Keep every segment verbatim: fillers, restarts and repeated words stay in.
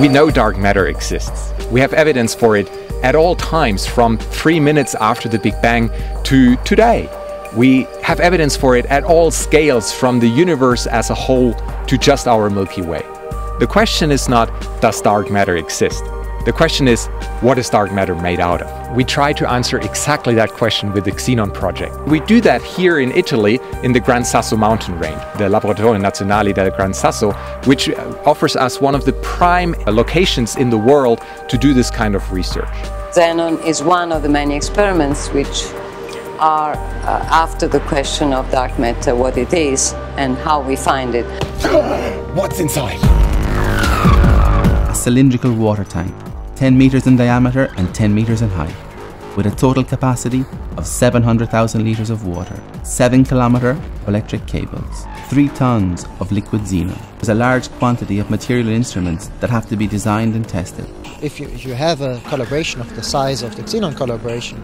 We know dark matter exists. We have evidence for it at all times, from three minutes after the Big Bang to today. We have evidence for it at all scales, from the universe as a whole to just our Milky Way. The question is not, does dark matter exist? The question is, what is dark matter made out of? We try to answer exactly that question with the Xenon project. We do that here in Italy in the Gran Sasso mountain range, the Laboratori Nazionali del Gran Sasso, which offers us one of the prime locations in the world to do this kind of research. Xenon is one of the many experiments which are uh, after the question of dark matter, what it is and how we find it. What's inside? A cylindrical water tank, ten meters in diameter and ten meters in height, with a total capacity of seven hundred thousand liters of water, seven kilometer of electric cables, three tons of liquid xenon. There's a large quantity of material instruments that have to be designed and tested. If you, if you have a calibration of the size of the xenon calibration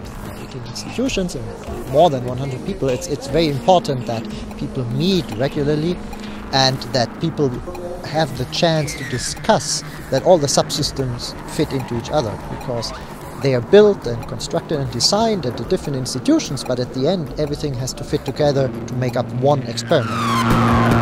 in institutions, and more than one hundred people, it's, it's very important that people meet regularly and that people have the chance to discuss that all the subsystems fit into each other, because they are built and constructed and designed at the different institutions, but at the end everything has to fit together to make up one experiment.